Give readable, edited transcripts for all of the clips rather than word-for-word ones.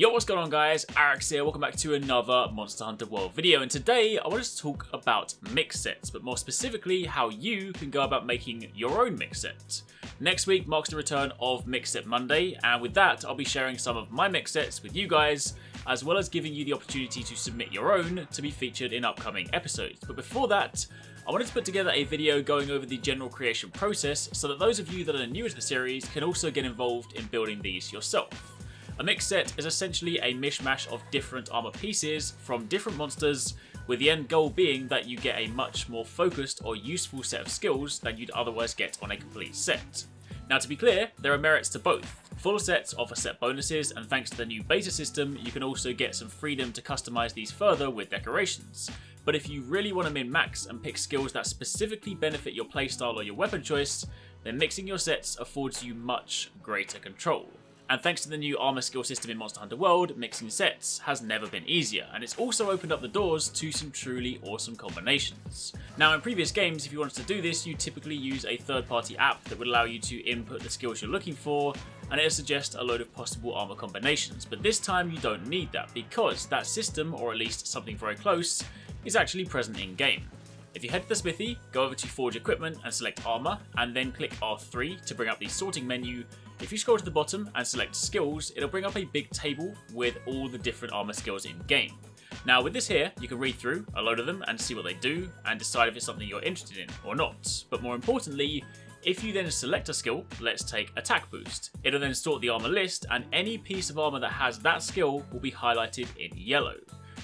Yo, what's going on guys, Arekkz here, welcome back to another Monster Hunter World video, and today I wanted to talk about mix sets, but more specifically how you can go about making your own mix set. Next week marks the return of Mix Set Monday, and with that I'll be sharing some of my mix sets with you guys, as well as giving you the opportunity to submit your own to be featured in upcoming episodes. But before that, I wanted to put together a video going over the general creation process so that those of you that are new to the series can also get involved in building these yourself. A mix set is essentially a mishmash of different armor pieces from different monsters, with the end goal being that you get a much more focused or useful set of skills than you'd otherwise get on a complete set. Now, to be clear, there are merits to both. Full sets offer set bonuses, and thanks to the new beta system, you can also get some freedom to customize these further with decorations. But if you really want to min-max and pick skills that specifically benefit your playstyle or your weapon choice, then mixing your sets affords you much greater control. And thanks to the new armor skill system in Monster Hunter World, mixing sets has never been easier, and it's also opened up the doors to some truly awesome combinations. Now, in previous games, if you wanted to do this, you typically use a third-party app that would allow you to input the skills you're looking for, and it'll suggest a load of possible armor combinations. But this time you don't need that, because that system, or at least something very close, is actually present in-game. If you head to the smithy, go over to Forge Equipment and select Armor, and then click R3 to bring up the sorting menu. If you scroll to the bottom and select Skills, it'll bring up a big table with all the different armor skills in-game. Now with this here, you can read through a load of them and see what they do, and decide if it's something you're interested in or not. But more importantly, if you then select a skill, let's take Attack Boost, it'll then sort the armor list, and any piece of armor that has that skill will be highlighted in yellow.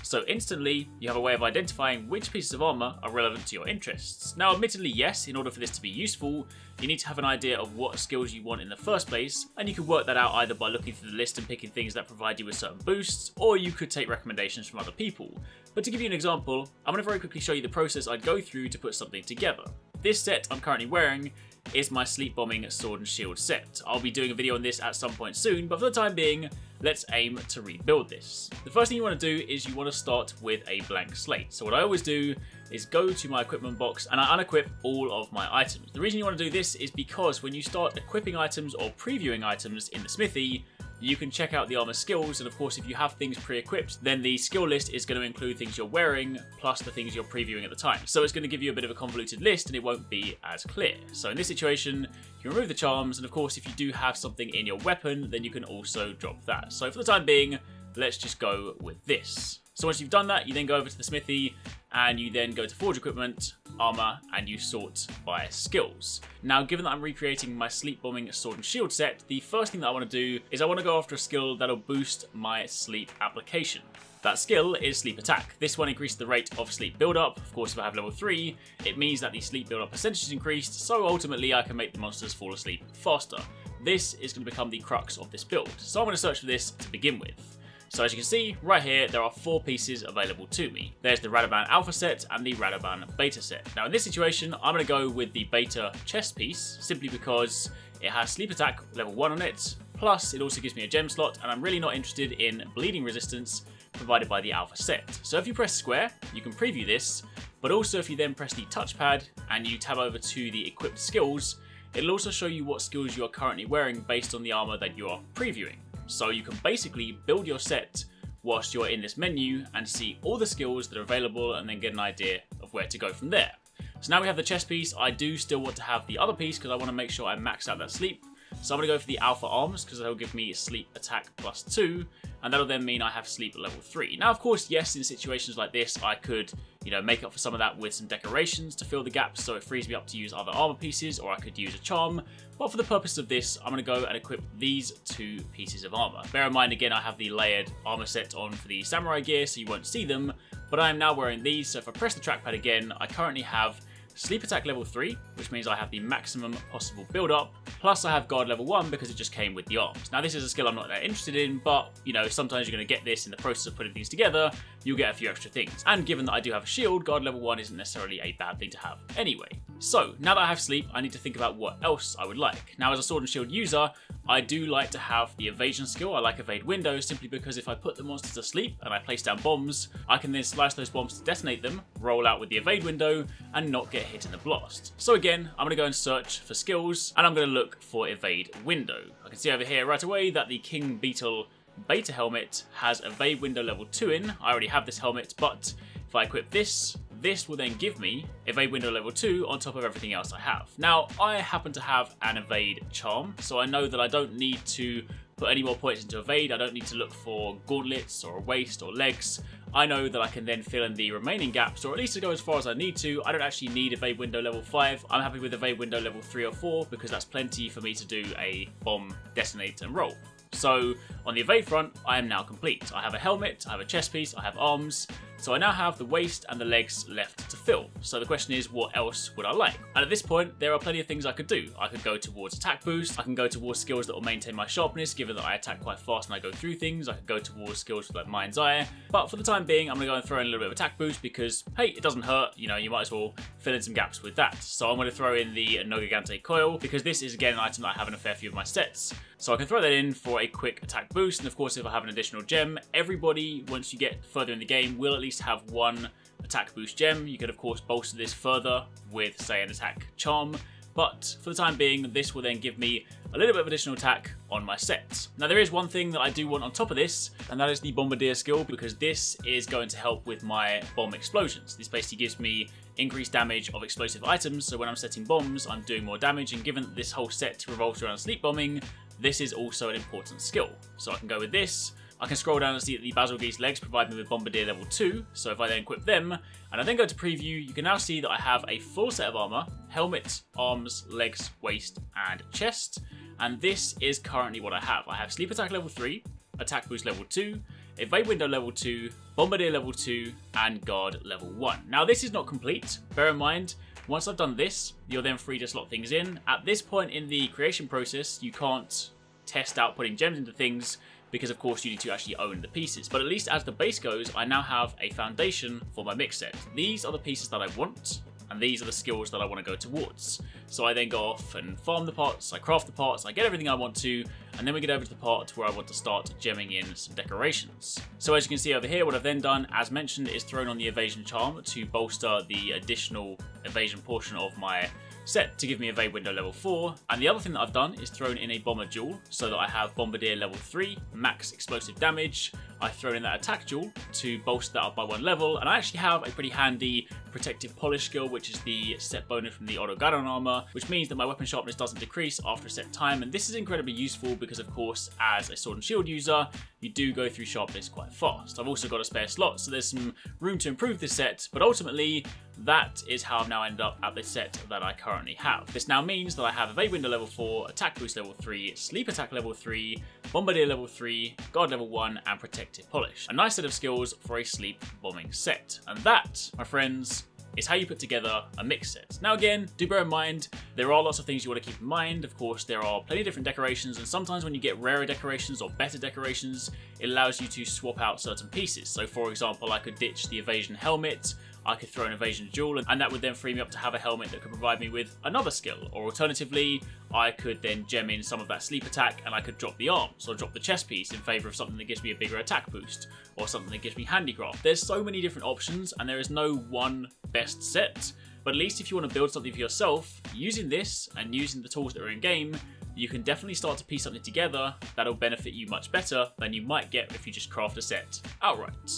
So instantly, you have a way of identifying which pieces of armor are relevant to your interests. Now admittedly yes, in order for this to be useful, you need to have an idea of what skills you want in the first place, and you can work that out either by looking through the list and picking things that provide you with certain boosts, or you could take recommendations from other people. But to give you an example, I'm going to very quickly show you the process I'd go through to put something together. This set I'm currently wearing is my Sleep Bombing Sword and Shield set. I'll be doing a video on this at some point soon, but for the time being, let's aim to rebuild this. The first thing you want to do is you want to start with a blank slate. So what I always do is go to my equipment box and I unequip all of my items. The reason you want to do this is because when you start equipping items or previewing items in the smithy, you can check out the armor skills, and of course if you have things pre-equipped, then the skill list is going to include things you're wearing plus the things you're previewing at the time. So it's going to give you a bit of a convoluted list and it won't be as clear. So in this situation, you remove the charms, and of course if you do have something in your weapon, then you can also drop that. So for the time being, let's just go with this. So once you've done that, you then go over to the smithy, and you then go to Forge Equipment, Armor, and you sort by skills. Now, given that I'm recreating my Sleep Bombing Sword and Shield set, the first thing that I want to do is I want to go after a skill that'll boost my sleep application. That skill is Sleep Attack. This one increases the rate of sleep buildup. Of course, if I have level 3, it means that the sleep buildup percentage is increased, so ultimately I can make the monsters fall asleep faster. This is going to become the crux of this build, so I'm going to search for this to begin with. So as you can see, right here, there are 4 pieces available to me. There's the Radobaan Alpha set and the Radobaan Beta set. Now in this situation, I'm going to go with the Beta chest piece, simply because it has Sleep Attack level 1 on it, plus it also gives me a gem slot, and I'm really not interested in bleeding resistance provided by the Alpha set. So if you press square, you can preview this, but also if you then press the touchpad and you tab over to the equipped skills, it'll also show you what skills you are currently wearing based on the armor that you are previewing. So you can basically build your set whilst you're in this menu and see all the skills that are available, and then get an idea of where to go from there. So now we have the chest piece. I do still want to have the other piece because I want to make sure I max out that sleep. So I'm going to go for the Alpha Arms because that'll give me Sleep Attack plus 2, and that'll then mean I have sleep at level 3. Now of course, yes, in situations like this, I could, make up for some of that with some decorations to fill the gaps, so it frees me up to use other armor pieces, or I could use a charm. But for the purpose of this, I'm going to go and equip these 2 pieces of armor. Bear in mind, again, I have the layered armor set on for the samurai gear, so you won't see them, but I am now wearing these, so if I press the trackpad again, I currently have Sleep Attack level 3, which means I have the maximum possible build up, plus I have Guard level 1 because it just came with the arms. Now this is a skill I'm not that interested in, but sometimes you're going to get this in the process of putting things together, you'll get a few extra things. And given that I do have a shield, Guard level 1 isn't necessarily a bad thing to have anyway. So now that I have sleep, I need to think about what else I would like. Now as a sword and shield user, I do like to have the evasion skill. I like evade windows simply because if I put the monsters to sleep and I place down bombs, I can then slice those bombs to detonate them, roll out with the evade window, and not get hit in the blast. So again, I'm going to go and search for skills, and I'm going to look for evade window. I can see over here right away that the King Beetle beta helmet has evade window level 2 in. I already have this helmet, but if I equip this, this will then give me evade window level 2 on top of everything else I have. Now, I happen to have an evade charm, so I know that I don't need to put any more points into evade. I don't need to look for gauntlets or a waist or legs. I know that I can then fill in the remaining gaps, or at least to go as far as I need to. I don't actually need evade window level 5. I'm happy with evade window level 3 or 4 because that's plenty for me to do a bomb, detonate and roll. So on the evade front, I am now complete. I have a helmet, I have a chest piece, I have arms. So I now have the waist and the legs left to fill. So the question is, what else would I like? And at this point, there are plenty of things I could do. I could go towards attack boost. I can go towards skills that will maintain my sharpness, given that I attack quite fast and I go through things. I could go towards skills with like mind's eye. But for the time being, I'm gonna go and throw in a little bit of attack boost because, hey, it doesn't hurt. You know, you might as well fill in some gaps with that. So I'm gonna throw in the Nogagante coil because this is again an item that I have in a fair few of my sets. So I can throw that in for a quick attack boost. And of course, if I have an additional gem, everybody, once you get further in the game, will at least have one attack boost gem. You could of course bolster this further with, say, an attack charm, but for the time being this will then give me a little bit of additional attack on my set. Now there is one thing that I do want on top of this, and that is the bombardier skill, because this is going to help with my bomb explosions. This basically gives me increased damage of explosive items, so when I'm setting bombs I'm doing more damage, and given that this whole set revolves around sleep bombing, this is also an important skill. So I can go with this. I can scroll down and see that the Basilisk's legs provide me with Bombardier level 2, so if I then equip them, and I then go to preview, you can now see that I have a full set of armour, helmet, arms, legs, waist and chest, and this is currently what I have. I have Sleep Attack level 3, Attack Boost level 2, Evade Window level 2, Bombardier level 2 and Guard level 1. Now this is not complete, bear in mind, once I've done this, you're then free to slot things in. At this point in the creation process, you can't test out putting gems into things, because of course you need to actually own the pieces. But at least as the base goes, I now have a foundation for my mix set. These are the pieces that I want, and these are the skills that I want to go towards. So I then go off and farm the parts, I craft the parts, I get everything I want to, and then we get over to the part where I want to start gemming in some decorations. So as you can see over here, what I've then done, as mentioned, is thrown on the evasion charm to bolster the additional evasion portion of my set to give me evade window level 4, and the other thing that I've done is thrown in a bomber jewel so that I have bombardier level 3, max explosive damage. I've thrown in that attack jewel to bolster that up by one level, and I actually have a pretty handy protective polish skill, which is the set bonus from the Orogaron armor, which means that my weapon sharpness doesn't decrease after a set time, and this is incredibly useful because of course as a sword and shield user you do go through sharpness quite fast. I've also got a spare slot, so there's some room to improve this set, but ultimately that is how I've now ended up at the set that I currently have. This now means that I have evade window level 4, attack boost level 3, sleep attack level 3, bombardier level 3, guard level 1 and protective polish. A nice set of skills for a sleep bombing set. And that, my friends, is how you put together a mix set. Now again, do bear in mind, there are lots of things you want to keep in mind. Of course, there are plenty of different decorations, and sometimes when you get rarer decorations or better decorations, it allows you to swap out certain pieces. So for example, I could ditch the evasion helmet, I could throw an evasion jewel, and that would then free me up to have a helmet that could provide me with another skill, or alternatively, I could then gem in some of that sleep attack and I could drop the arms or drop the chest piece in favour of something that gives me a bigger attack boost or something that gives me handicraft. There's so many different options and there is no one best set, but at least if you want to build something for yourself, using this and using the tools that are in game, you can definitely start to piece something together that'll benefit you much better than you might get if you just craft a set outright.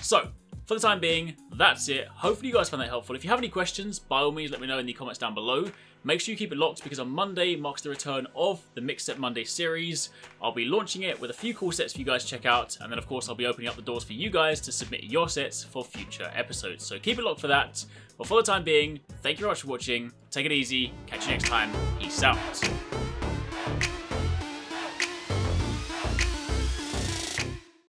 So, for the time being, that's it. Hopefully you guys found that helpful. If you have any questions, by all means let me know in the comments down below. Make sure you keep it locked because on Monday marks the return of the Mix Set Monday series. I'll be launching it with a few cool sets for you guys to check out, and then of course I'll be opening up the doors for you guys to submit your sets for future episodes. So keep it locked for that. But for the time being, thank you very much for watching. Take it easy. Catch you next time. Peace out.